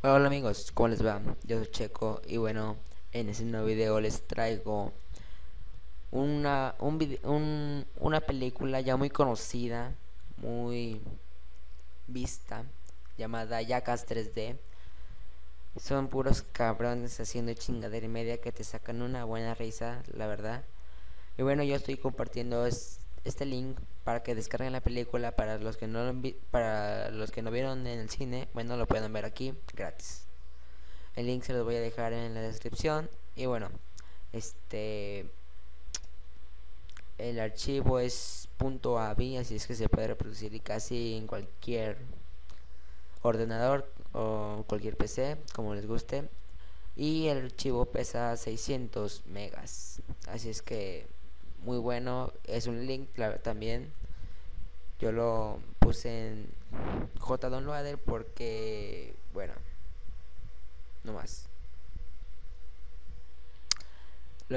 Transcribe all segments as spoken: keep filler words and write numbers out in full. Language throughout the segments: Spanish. Hola amigos, ¿cómo les va? Yo soy Checo y bueno, en este nuevo video les traigo una, un video, un, una película ya muy conocida, muy vista, llamada Jackass tres D. Son puros cabrones haciendo chingadera y media que te sacan una buena risa, la verdad. Y bueno, yo estoy compartiendo es, este link para que descarguen la película. Para los que no lo vi, para los que no vieron en el cine, bueno, lo pueden ver aquí gratis. El link se los voy a dejar en la descripción. Y bueno, este el archivo es .avi, así es que se puede reproducir casi en cualquier ordenador o cualquier P C, como les guste. Y el archivo pesa seiscientos megas, así es que muy bueno. Es un link también, yo lo puse en JDownloader porque bueno, no más. Lo,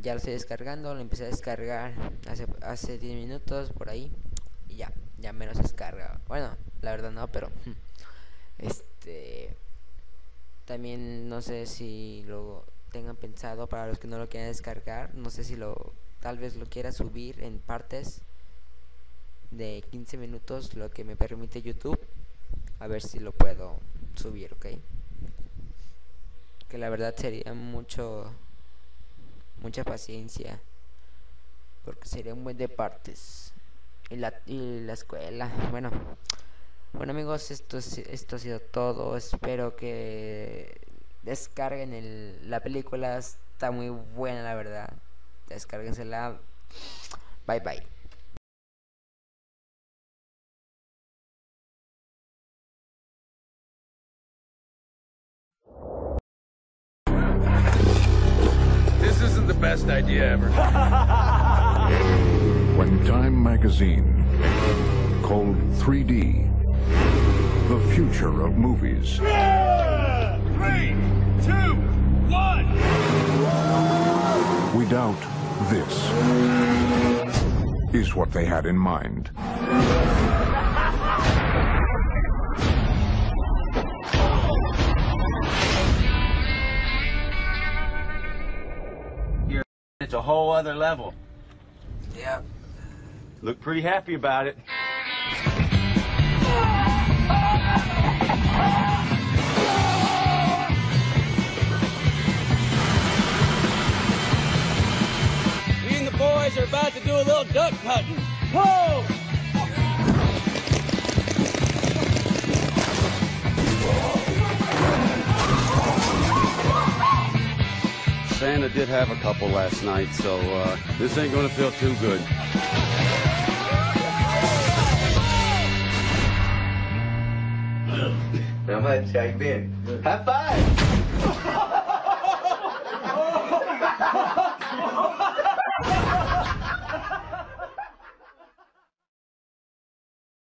ya lo estoy descargando, lo empecé a descargar hace, hace diez minutos por ahí y ya, ya menos descarga. Bueno, la verdad no, pero este también no sé si lo tengan pensado para los que no lo quieran descargar, no sé si lo tal vez lo quiera subir en partes de quince minutos, lo que me permite YouTube. A ver si lo puedo subir, ok. Que la verdad sería mucho mucha paciencia, porque sería un buen de partes. Y la, y la escuela. Bueno, bueno amigos, esto, esto ha sido todo. Espero que descarguen el, la película, está muy buena la verdad. Descárguensela. Bye bye. This isn't the best idea ever. When Time Magazine called three D the future of movies. Yeah! Three, two, one. We doubt this is what they had in mind. You're at a whole other level. Yeah. Look pretty happy about it. We're about to do a little duck hunting. Whoa! Santa did have a couple last night, so uh, this ain't gonna feel too good. How much, Jack Ben? High five!